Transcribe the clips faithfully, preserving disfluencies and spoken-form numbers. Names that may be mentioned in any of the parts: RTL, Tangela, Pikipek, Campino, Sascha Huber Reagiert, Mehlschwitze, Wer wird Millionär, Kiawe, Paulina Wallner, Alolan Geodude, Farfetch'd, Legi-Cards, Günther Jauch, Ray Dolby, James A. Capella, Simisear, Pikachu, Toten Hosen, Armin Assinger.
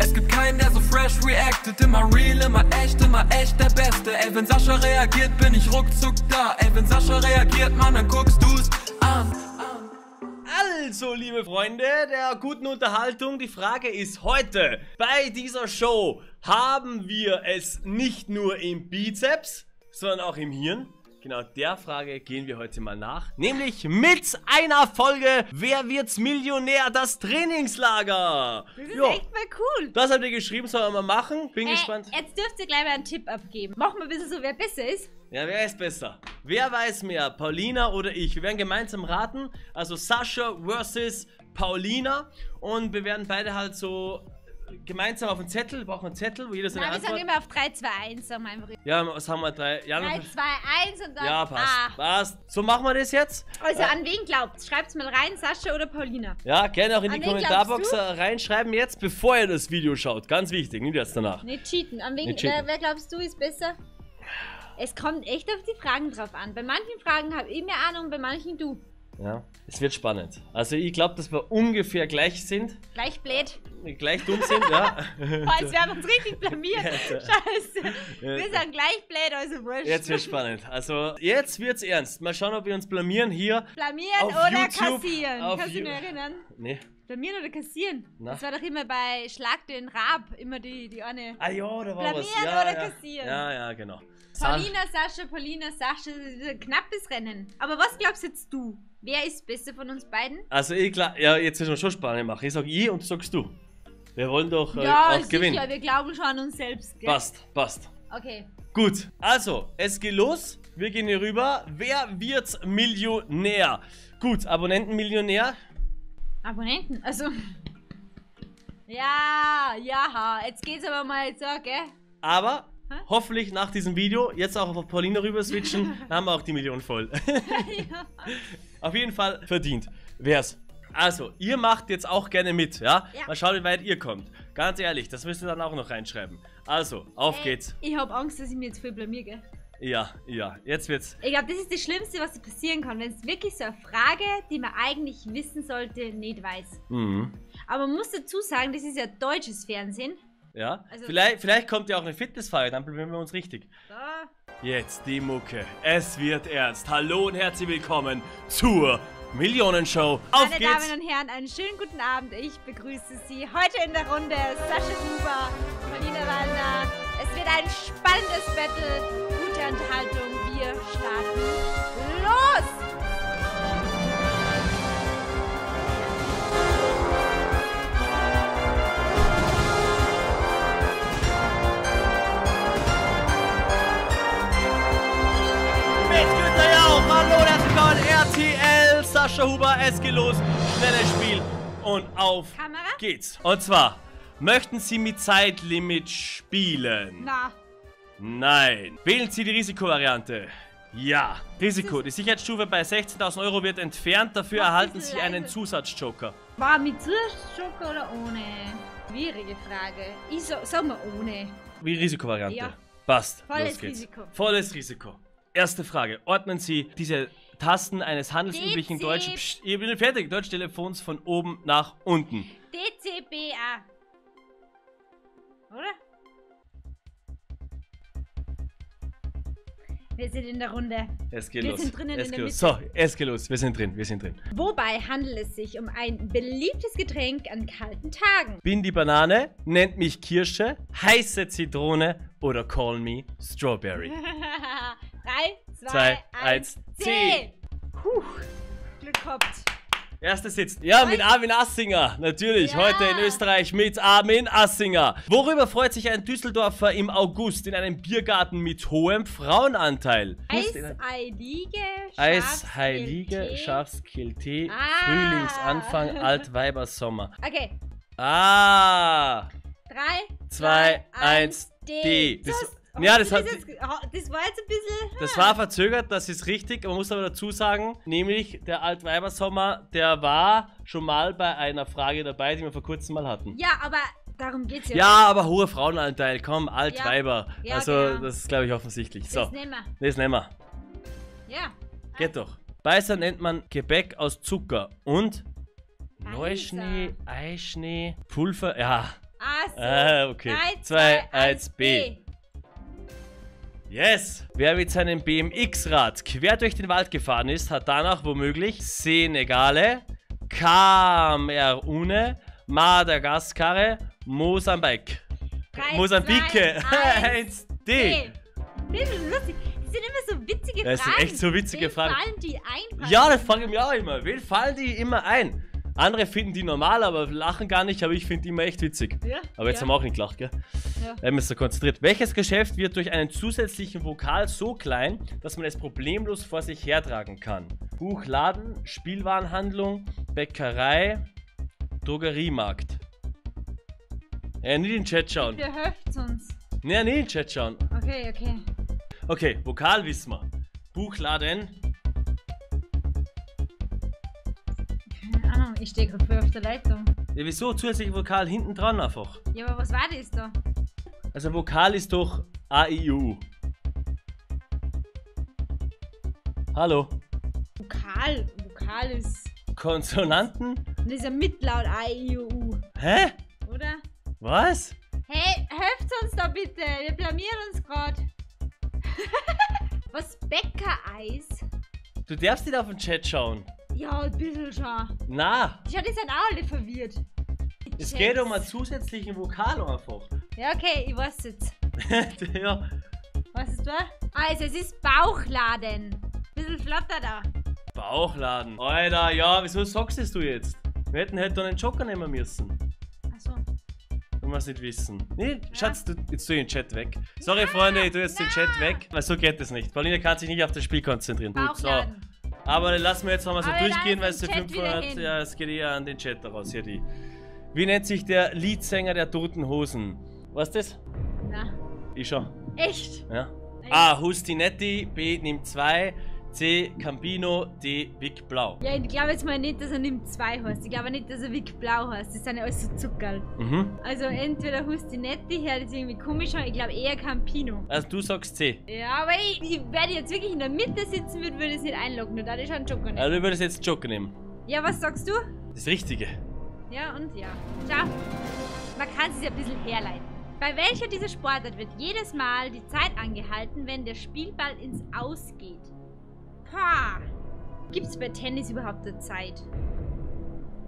Es gibt keinen, der so fresh reactet. Immer real, immer echt, immer echt der Beste. Ey, wenn Sascha reagiert, bin ich ruckzuck da. Ey, wenn Sascha reagiert, Mann, dann guckst du's an. Also, liebe Freunde der guten Unterhaltung, die Frage ist heute, bei dieser Show haben wir es nicht nur im Bizeps, sondern auch im Hirn. Genau der Frage gehen wir heute mal nach, nämlich mit einer Folge Wer wird Millionär, das Trainingslager. Das ist jo. echt mal cool. Das habt ihr geschrieben, sollen wir mal machen. Bin äh, gespannt. Jetzt dürft ihr gleich mal einen Tipp abgeben. Machen wir ein bisschen so, wer besser ist. Ja, wer ist besser? Wer weiß mehr, Paulina oder ich? Wir werden gemeinsam raten, also Sascha versus Paulina, und wir werden beide halt so... Gemeinsam auf einen Zettel, wir brauchen einen Zettel, wo jeder seine Antwort... Nein, wir sagen immer auf drei, zwei, eins, sagen wir einfach. Ja, was haben wir? drei, zwei, eins und dann... Ja, passt, ah. passt. So machen wir das jetzt. Also äh, an wen glaubt's? Schreibt's mal rein, Sascha oder Paulina. Ja, gerne auch in an die Kommentarbox reinschreiben jetzt, bevor ihr das Video schaut. Ganz wichtig, nicht erst danach. Nicht cheaten. An wen, nicht cheaten. Wer, wer glaubst du ist besser? Es kommt echt auf die Fragen drauf an. Bei manchen Fragen habe ich mehr Ahnung, bei manchen du. Ja, es wird spannend. Also ich glaube, dass wir ungefähr gleich sind. Gleich blöd. Gleich dumm sind, ja. Boah, jetzt werden wir uns richtig blamiert. Scheiße. Wir sind gleich blöd, also wurscht. Jetzt wird spannend. Also jetzt wird's ernst. Mal schauen, ob wir uns blamieren hier. Blamieren auf oder YouTube, kassieren? Kannst du dich erinnern? Nee. Blamieren oder kassieren? Na? Das war doch immer bei Schlag den Raab immer die, die eine. Ah ja, da war blamieren was. Blamieren ja, oder ja. kassieren? Ja, ja, genau. Paulina, Sascha, Paulina, Sascha, ein knappes Rennen. Aber was glaubst jetzt du? Wer ist besser von uns beiden? Also ich glaube, ja, jetzt müssen wir schon Spannend machen. Ich sage ich und du sagst du. Wir wollen doch äh, ja, auch sicher, gewinnen. Ja, wir glauben schon an uns selbst. Gell? Passt, passt. Okay. Gut, also es geht los. Wir gehen hier rüber. Wer wird's Millionär? Gut, Abonnentenmillionär. Abonnenten, also... Ja, ja, jetzt geht's aber mal so, gell? Aber... Hoffentlich nach diesem Video jetzt auch auf Paulina rüber switchen, dann haben wir auch die Million voll. Ja. Auf jeden Fall verdient wär's. Also, ihr macht jetzt auch gerne mit, ja? ja? Mal schauen, wie weit ihr kommt. Ganz ehrlich, das müsst ihr dann auch noch reinschreiben. Also, auf Ey, geht's. Ich habe Angst, dass ich mir jetzt voll blamier, gell? Ja, ja, jetzt wird's. Ich glaube, das ist das Schlimmste, was passieren kann, wenn es wirklich so eine Frage, die man eigentlich wissen sollte, nicht weiß. Mhm. Aber man muss dazu sagen, das ist ja deutsches Fernsehen. Ja, also vielleicht, vielleicht kommt ja auch eine Fitnessfeier, dann blamieren wir uns richtig. Da. Jetzt die Mucke. Es wird ernst. Hallo und herzlich willkommen zur Millionenshow. Auf Meine geht's. Damen und Herren, einen schönen guten Abend. Ich begrüße Sie heute in der Runde. Sascha Huber, Paulina Wallner. Es wird ein spannendes Battle. Gute Unterhaltung. Wir starten los! R T L, Sascha Huber, es geht los, schnelles Spiel und auf Kamera? geht's. Und zwar, möchten Sie mit Zeitlimit spielen? Na. Nein. Wählen Sie die Risikovariante? Ja. Risiko, die Sicherheitsstufe bei sechzehntausend Euro wird entfernt, dafür Mach erhalten Sie leise. einen Zusatzjoker. War mit Zusatzjoker oder ohne? Schwierige Frage. Ich so, sag mal ohne. Wie Risikovariante? Ja. Passt, Volles los geht's. Risiko. Volles Risiko. Erste Frage, ordnen Sie diese... Tasten eines handelsüblichen deutschen... Psch, ich bin fertig. Deutsch Telefons von oben nach unten. D C B A. Oder? Wir sind in der Runde. Es geht wir los. Sind drinnen es geht in der los. So, es geht los. Wir sind drin. Wir sind drin. Wobei handelt es sich um ein beliebtes Getränk an kalten Tagen? Bin die Banane, nennt mich Kirsche, heiße Zitrone oder call me Strawberry. drei, zwei, eins, C! Puh, Glück gehabt. Erstes Sitz. Ja, mit Armin Assinger. Natürlich, ja. Heute in Österreich mit Armin Assinger. Worüber freut sich ein Düsseldorfer im August in einem Biergarten mit hohem Frauenanteil? Eisheilige, Eisheilige, Schafskehltee, ah. Frühlingsanfang, Altweibersommer. Okay. Ah! drei, zwei, eins, D. Das, ja, das, hat, das war jetzt ein bisschen... Das war verzögert, das ist richtig. Man muss aber dazu sagen, nämlich der Altweibersommer, der war schon mal bei einer Frage dabei, die wir vor kurzem mal hatten. Ja, aber darum geht's ja. Ja, aber hoher Frauenanteil, komm, Altweiber. Ja. Ja, also, genau. Das ist, glaube ich, offensichtlich. So. Das nehmen wir. Das nehmen wir. Ja. Geht doch. Beißer nennt man Gebäck aus Zucker und Neuschnee, Eischnee, Pulver, ja... Ah, so. Ah, okay. drei, zwei, eins, B. Yes! Wer mit seinem B M X-Rad quer durch den Wald gefahren ist, hat danach womöglich Senegale, Kamerune, Madagaskar, Mosambik. Mosambike. eins D. Das ist lustig. Das sind immer so witzige Fragen. Das sind echt so witzige Fragen. Fallen die ein? Ja, das frage ich mir auch immer. Wen fallen die immer ein? Andere finden die normal, aber lachen gar nicht, aber ich finde die immer echt witzig. Ja, aber jetzt ja. haben wir auch nicht gelacht, gell? Ja. Wir haben uns so konzentriert. Welches Geschäft wird durch einen zusätzlichen Vokal so klein, dass man es problemlos vor sich hertragen kann? Buchladen, Spielwarenhandlung, Bäckerei, Drogeriemarkt. Ja, nicht in den Chat schauen. Wir helft uns. Ja, nicht in den Chat schauen. Okay, okay. Okay, Vokal wissen wir. Buchladen. Ich stehe gerade voll auf der Leitung. Ja, wieso? Zusätzlich Vokal hinten dran einfach. Ja, aber was war das da? Also Vokal ist doch A, I, U. Hallo. Vokal, Vokal ist... Konsonanten? Das ist ja Mitlaut A, I, U, U. Hä? Oder? Was? Hey, helft uns da bitte, wir blamieren uns gerade. Was? Bäckereis? Du darfst nicht auf den Chat schauen. Ja, ein bisschen schon. Na. Die Chat ist halt auch alle verwirrt. Es geht um einen zusätzlichen Vokal einfach. Ja, okay, ich weiß jetzt. Ja. Was ist da? Also, es ist Bauchladen. Ein bisschen flotter da. Bauchladen. Alter, ja, wieso sagst du jetzt? Wir hätten halt dann einen Joker nehmen müssen. Ach so. Wenn wir es nicht wissen. Nee, ja. Schatz, du, jetzt tu ich den Chat weg. Sorry, ja, Freunde, ich tu jetzt ja. den Chat weg. Weil so geht das nicht. Paulina kann sich nicht auf das Spiel konzentrieren. Bauchladen. So. Aber dann lassen wir jetzt nochmal so aber durchgehen, weil es die fünfhundert... Ja, es geht eher an den Chat daraus, hier die. Wie nennt sich der Leadsänger der Toten Hosen? Weißt du das? Na. Ich schon. Echt? Ja. Echt? A. Hustinetti, B. nimmt zwei, C. Campino, D. Vic Blau. Ja, ich glaube jetzt mal nicht, dass er nimmt zwei heißt. Ich glaube nicht, dass er Vic Blau heißt. Das sind ja alles so Zuckerl. Mhm. Also entweder Hustinetti, ja, das ist irgendwie komisch, aber ich glaube eher Campino. Also du sagst C. Ja, aber ich, ich werde jetzt wirklich in der Mitte sitzen würden, würde ich es nicht einloggen. Und da ist schon einen Joker nehmen. Also du würdest jetzt einen Joker nehmen. Ja, was sagst du? Das Richtige. Ja und ja. Ciao. Man kann es ja ein bisschen herleiten. Bei welcher dieser Sportart wird jedes Mal die Zeit angehalten, wenn der Spielball ins Aus geht? Gibt es bei Tennis überhaupt eine Zeit?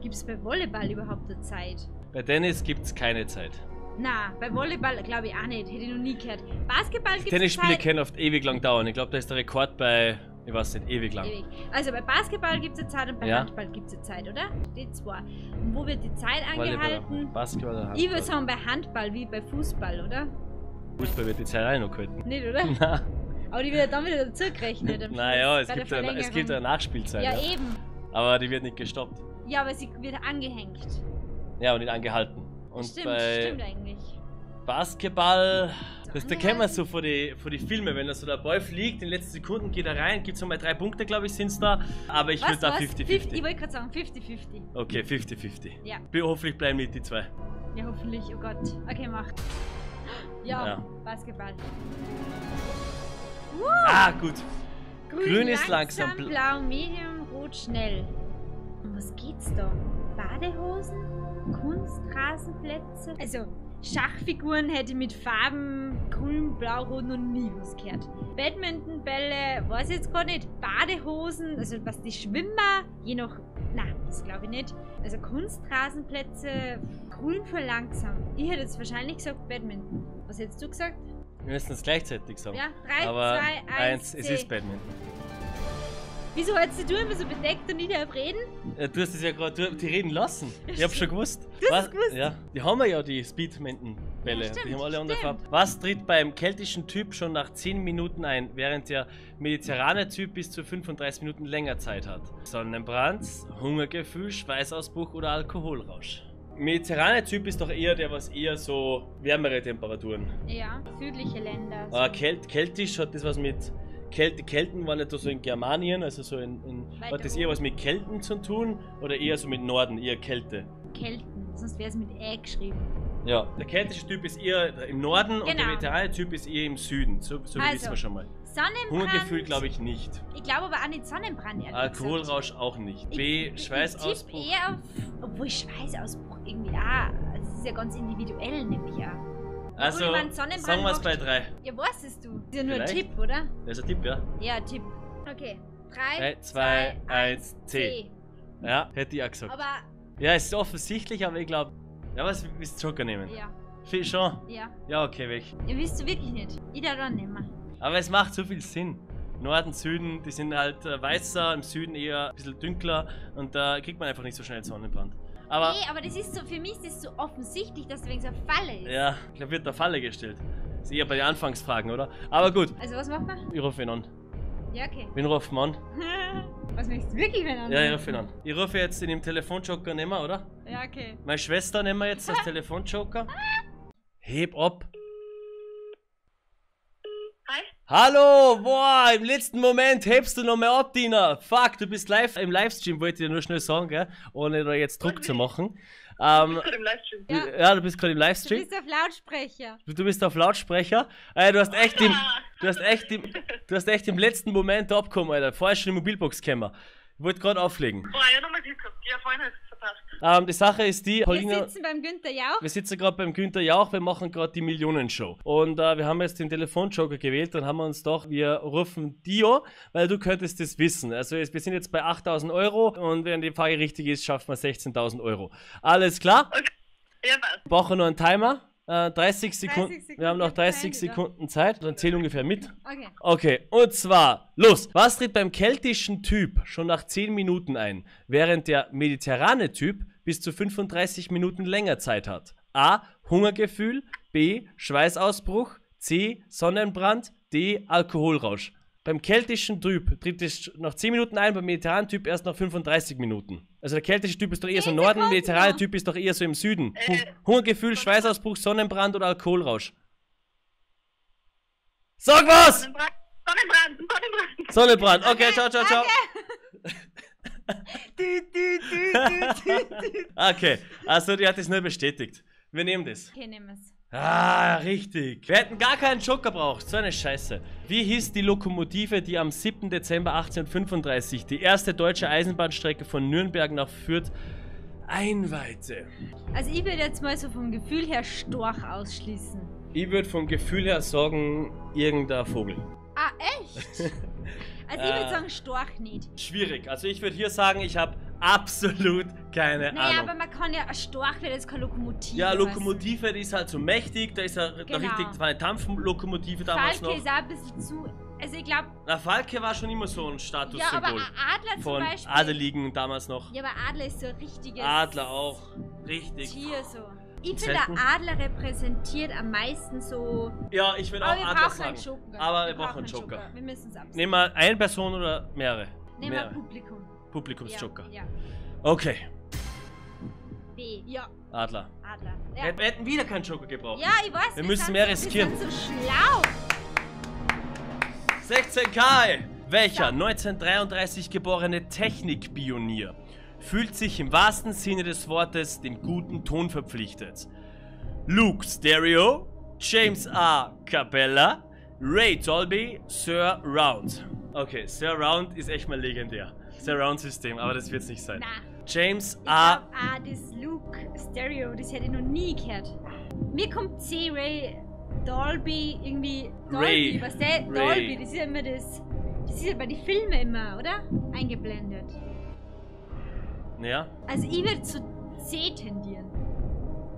Gibt es bei Volleyball überhaupt eine Zeit? Bei Tennis gibt es keine Zeit. Na, bei Volleyball glaube ich auch nicht. Hätte ich noch nie gehört. Basketball gibt es Tennisspiele können oft ewig lang dauern. Ich glaube, da ist der Rekord bei, ich weiß nicht, ewig lang. Ewig. Also bei Basketball gibt es eine Zeit und bei ja. Handball gibt es eine Zeit, oder? Die zwei. Und wo wird die Zeit angehalten? Basketball oder Handball? Ich würde sagen bei Handball wie bei Fußball, oder? Fußball wird die Zeit auch noch gehalten. Nicht, oder? Nein. Aber die wird dann wieder dazu gerechnet. Naja, es gibt, eine, es gibt eine Nachspielzeit. Ja, ja, eben. Aber die wird nicht gestoppt. Ja, aber sie wird angehängt. Ja, und nicht angehalten. Und stimmt, bei stimmt eigentlich. Basketball, so das, da kennen wir so vor die, vor die Filme, wenn da so der Ball fliegt, in den letzten Sekunden geht er rein, gibt es nochmal drei Punkte, glaube ich, sind es da. Aber ich würde da fünfzig fünfzig. Ich wollte gerade sagen, fünfzig fünfzig. Okay, fünfzig fünfzig. Ja. Hoffentlich bleiben nicht die zwei. Ja, hoffentlich, oh Gott. Okay, mach. Ja, ja. Basketball. Wow. Ah, gut. Grün, Grün ist langsam, langsam blau, medium, rot, schnell. Um was geht's da? Badehosen? Kunstrasenplätze? Also, Schachfiguren hätte ich mit Farben grün, blau, rot noch nie was gehört. Badmintonbälle, weiß ich jetzt gar nicht. Badehosen, also was die Schwimmer, je nach... Nein, das glaube ich nicht. Also Kunstrasenplätze, grün für langsam. Ich hätte jetzt wahrscheinlich gesagt Badminton. Was hättest du gesagt? Wir müssen es gleichzeitig sagen. Ja, drei, zwei, eins, es ist Badminton. Wieso hättest du immer so bedeckt und nicht darüber reden? Ja, du hast es ja gerade, die reden lassen. Ja, ich hab's schon gewusst. Du hast es gewusst? Ja, die haben wir ja, die Speedminton-Bälle. Ja, die haben alle andere Farben. Was tritt beim keltischen Typ schon nach zehn Minuten ein, während der mediterrane Typ bis zu fünfunddreißig Minuten länger Zeit hat? Sonnenbrand, Hungergefühl, Schweißausbruch oder Alkoholrausch? Mediterrane Typ ist doch eher der, was eher so wärmere Temperaturen. Ja, südliche Länder. So. Ah, Kelt, Keltisch hat das was mit... Kel Kelten waren nicht so in Germanien, also so in... in hat das eher was mit Kelten zu tun oder eher so mit Norden, eher Kälte? Kelten, sonst wäre es mit Ä geschrieben. Ja, der keltische Typ ist eher im Norden genau. Und der mediterrane Typ ist eher im Süden, so, so also, wissen wir schon mal. Sonnenbrand... Hungergefühl glaube ich nicht. Ich glaube aber auch nicht Sonnenbrand, ehrlich Alkoholrausch gesagt. Auch nicht. B, ich, Schweißausbruch... Ich tippe eher auf... Obwohl Schweißausbruch irgendwie auch... ist ja ganz individuell, nämlich ja. Also, sagen wir es bei drei. Ja, weißt es du. Ist ja nur Vielleicht. ein Tipp, oder? Das ist ein Tipp, ja. Ja, Tipp. Okay. drei, zwei, eins, T. Ja, hätte ich auch gesagt. Aber ja, ist offensichtlich, aber ich glaube. Ja, was willst du Joker nehmen? Ja. Viel schon? Ja. Ja, okay, weg. Ja, willst du wirklich nicht. Ich darf dann nehmen. Aber es macht so viel Sinn. Norden, Süden, die sind halt weißer, im Süden eher ein bisschen dünkler und da kriegt man einfach nicht so schnell Sonnenbrand. Aber nee, aber das ist so, für mich ist das so offensichtlich, dass das wegen so einer Falle ist. Ja, ich glaube, wird der Falle gestellt. Das ist eher bei den Anfangsfragen, oder? Aber gut. Also, was macht man? Ich rufe ihn an. Ja, okay. Wen rufen wir an? Was möchtest du wirklich wen an? Ja, ich rufe ihn an. Ich rufe jetzt in dem Telefonjoker, nehmen wir, oder? Ja, okay. Meine Schwester nehmen wir jetzt als Telefonjoker. Heb ab. Hi. Hallo, boah, im letzten Moment hebst du nochmal ab, Dina. Fuck, du bist live im Livestream, wollte ich dir nur schnell sagen, gell? Ohne da jetzt Druck okay. zu machen. Ähm, ich bin gerade im Livestream. Ja. ja, du bist gerade im Livestream. Du bist auf Lautsprecher. Du bist auf Lautsprecher. Äh, du, hast echt im, du, hast echt im, du hast echt im letzten Moment abgekommen, Alter. Vorher schon die Mobilbox gekommen. Ich wollte gerade auflegen. Boah, ja, nochmal Glück gehabt. Ja, vorhin hast du es verpasst. Ähm, die Sache ist die, Paulina, wir sitzen beim Günther Jauch. Wir sitzen gerade beim Günther Jauch, wir machen gerade die Millionenshow. Und äh, wir haben jetzt den Telefonjoker gewählt, dann haben wir uns doch, wir rufen Dio, weil du könntest das wissen. Also wir sind jetzt bei achttausend Euro und wenn die Frage richtig ist, schaffen wir sechzehntausend Euro. Alles klar? Okay. Ja, was? Brauchen wir noch einen Timer? Äh, dreißig Sekunden. Wir haben noch dreißig Sekunden Zeit. Dann zähl ungefähr mit. Okay. Okay, und zwar los. Was tritt beim keltischen Typ schon nach zehn Minuten ein, während der mediterrane Typ bis zu fünfunddreißig Minuten länger Zeit hat? A. Hungergefühl. B. Schweißausbruch. C. Sonnenbrand. D. Alkoholrausch. Beim keltischen Typ tritt es nach zehn Minuten ein, beim mediterranen Typ erst nach fünfunddreißig Minuten. Also der keltische Typ ist doch eher so im Norden, der mediterrane Typ ist doch eher so im Süden. Äh, Hungergefühl, Schweißausbruch, Sonnenbrand oder Alkoholrausch. Sag was! Sonnenbrand, Sonnenbrand, Sonnenbrand. Sonnenbrand, okay, okay, ciao, ciao, ciao. Okay. du, du, du, du, du. Okay, also die hat das nur bestätigt. Wir nehmen das. Okay, nehmen wir es. Ah, richtig. Wir hätten gar keinen Joker gebraucht. So eine Scheiße. Wie hieß die Lokomotive, die am siebten Dezember achtzehnhundertfünfunddreißig die erste deutsche Eisenbahnstrecke von Nürnberg nach Fürth einweihte? Also ich würde jetzt mal so vom Gefühl her Storch ausschließen. Ich würde vom Gefühl her sagen, irgendein Vogel. Ah, echt? Also ich würde sagen Storch nicht. Schwierig. Also ich würde hier sagen, ich habe absolut keine naja, Ahnung. Naja, aber man kann ja, ein Storch wäre jetzt keine Lokomotive. Ja, Lokomotive, weißt du? Die ist halt so mächtig, da ist ja genau. noch richtig, das war eine Dampflokomotive damals Falke noch. Falke ist auch ein bisschen zu, also ich glaube... Na, Falke war schon immer so ein Statussymbol. Ja, aber Adler zum von Beispiel... Von Adeligen damals noch. Ja, aber Adler ist so ein richtiges... Adler auch, richtig. Tier so. Ich finde, der Adler repräsentiert am meisten so... Ja, ich will auch Adler sagen. Einen Joker. Aber wir, wir brauchen einen Joker. Joker. Wir müssen es absehen. Nehmen wir eine Person oder mehrere? Nehmen wir Publikum. Publikumsjoker. Ja, ja. Okay. B. Ja. Adler. Adler. Ja. Wir hätten wieder keinen Joker gebraucht. Ja, ich weiß. Wir müssen mehr riskieren. Wir sind so schlau. sechzehn K. Welcher neunzehnhundertdreiunddreißig geborene Technikpionier fühlt sich im wahrsten Sinne des Wortes dem guten Ton verpflichtet? Luke Stereo, James A. Capella, Ray Dolby, Sir Round. Okay, Sir Round ist echt mal legendär. Surround-System, aber das wird es nicht sein. Na. James A. Glaub, ah, das Luke Stereo, das hätte ich noch nie gehört. Mir kommt C. Ray Dolby irgendwie. Dolby, Ray. Was der? Ray. Dolby, das ist ja immer das. Das ist ja bei den Filmen immer, oder? Eingeblendet. Ja. Also ich würde zu C tendieren.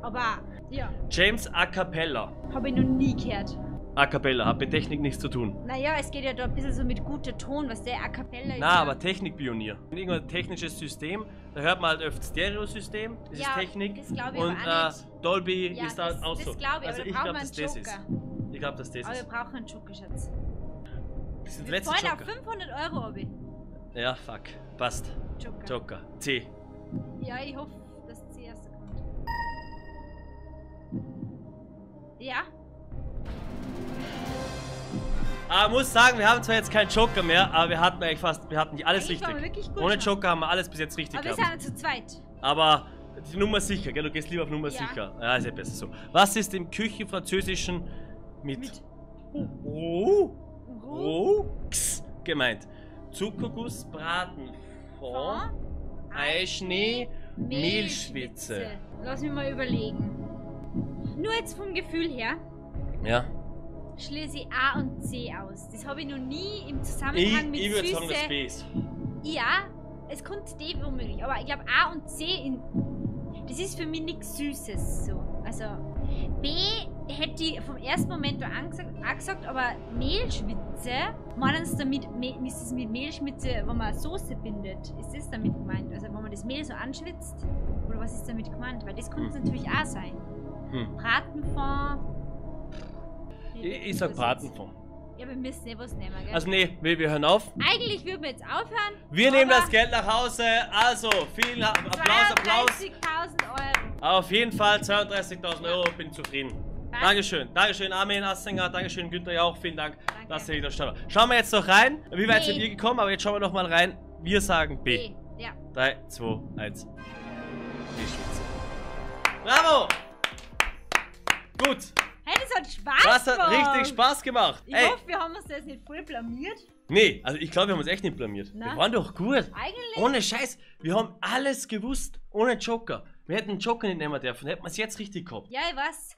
Aber, ja. James A. Capella. Habe ich noch nie gehört. A Cappella, hat mit Technik nichts zu tun. Naja, es geht ja da ein bisschen so mit guter Ton, was der A Cappella ist. Na, aber Technikpionier. Irgendein technisches System, da hört man halt öfter Stereo-System, das ja, ist Technik. Das glaube ich und aber auch nicht. Dolby ja, ist da das, auch so. Das glaube ich, also aber ich glaube, dass das ist. Ich glaube, dass das ist. Aber wir brauchen einen Joker, Schatz. Das sind letzte Joker. Auf fünfhundert Euro, Obi. Ja, fuck. Passt. Joker. Joker. C. Ja, ich hoffe, dass C erst kommt. Ja. Aber ich muss sagen, wir haben zwar jetzt keinen Joker mehr, aber wir hatten eigentlich fast, wir hatten nicht alles eigentlich richtig. Ohne Joker haben wir alles bis jetzt richtig gehabt. Aber wir sind zu zweit. Aber die Nummer sicher, gell? Du gehst lieber auf Nummer ja. sicher. Ja, ist ja besser so. Was ist im Küchenfranzösischen mit, mit. Roux Roux gemeint? Zuckerguss, Braten, Fond, Eischnee, Mehlschwitze. Lass mich mal überlegen. Nur jetzt vom Gefühl her. Ja. Schließe ich A und C aus. Das habe ich noch nie im Zusammenhang ich, mit Süße... Ich würde sagen, das B. Ja, es kommt D womöglich. Aber ich glaube, A und C... In, das ist für mich nichts Süßes. So. Also, B hätte ich vom ersten Moment an auch gesagt, aber Mehlschwitze... Meinen Sie damit, ist es mit Mehlschwitze, wenn man Soße bindet? Ist das damit gemeint? Also, wenn man das Mehl so anschwitzt? Oder was ist damit gemeint? Weil das könnte hm. natürlich auch sein. Hm. Bratenfond... Ich, ich sag Bratenfond. Ja, wir müssen eh was nehmen, gell? Also nee, wir, wir hören auf. Eigentlich würden wir jetzt aufhören. Wir nehmen das Geld nach Hause. Also, vielen Applaus, Applaus. zweiunddreißigtausend Euro. Auf jeden Fall zweiunddreißigtausend Euro, bin zufrieden. Was? Dankeschön. Dankeschön, Armin Assinger. Dankeschön, Günther Jauch. Vielen Dank, Danke. dass ihr wieder startet. Schauen wir jetzt noch rein. Wie weit sind ihr gekommen? Aber jetzt schauen wir noch mal rein. Wir sagen B. B. Ja. drei, zwei, eins. Die Spitze. Bravo! Gut. Hey, das hat Spaß gemacht. Das hat richtig Spaß gemacht. Ich Ey. hoffe, wir haben uns das nicht voll blamiert. Nee, also ich glaube, wir haben uns echt nicht blamiert. Na? Wir waren doch gut. Eigentlich. Ohne Scheiß. Wir haben alles gewusst. Ohne Joker. Wir hätten einen Joker nicht nehmen dürfen. Hätten wir es jetzt richtig gehabt. Ja, ich weiß.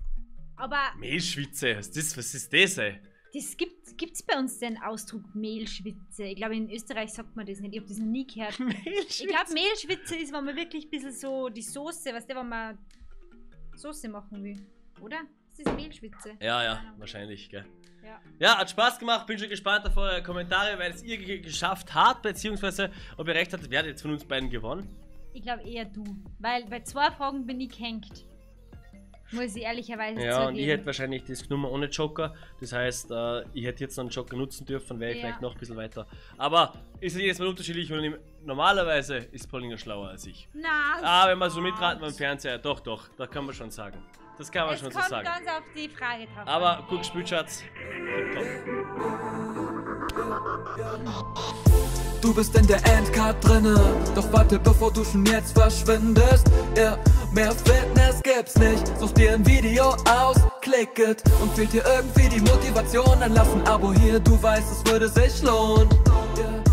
Aber... Mehlschwitze. Was ist das, was ist das ey? Das gibt, gibt's bei uns den Ausdruck Mehlschwitze? Ich glaube, in Österreich sagt man das nicht. Ich habe das noch nie gehört. Mehlschwitze. Ich glaube, Mehlschwitze ist, wenn man wirklich ein bisschen so die Soße, weißt du, wenn man Soße machen will. Oder? Das ist Mehlschwitze. Ja, ja, wahrscheinlich, gell. Ja. ja, hat Spaß gemacht. Bin schon gespannt auf eure Kommentare, weil es ihr geschafft habt, beziehungsweise ob ihr recht hattet, wer hat jetzt von uns beiden gewonnen? Ich glaube eher du, weil bei zwei Fragen bin ich gehängt. Muss ich ehrlicherweise zugeben. Ja, und ich hätte wahrscheinlich das Nummer ohne Joker. Das heißt, äh, ich hätte jetzt noch einen Joker nutzen dürfen, wäre ich ja. vielleicht noch ein bisschen weiter. Aber ist jedes Mal unterschiedlich und im, normalerweise ist Paulina schlauer als ich. Na, ah, wenn man so mitraten beim Fernseher, doch, doch, da kann man schon sagen. Das kann man es schon so sagen. Ganz auf die Frage drauf. Aber gut gespielt, Schatz. Du bist in der Endcard drinne. Doch warte, bevor du schon jetzt verschwindest. Yeah. Mehr Fitness gibt's nicht. Such dir ein Video aus, klick it. Und fehlt dir irgendwie die Motivation, dann lass ein Abo hier. Du weißt, es würde sich lohnen. Yeah.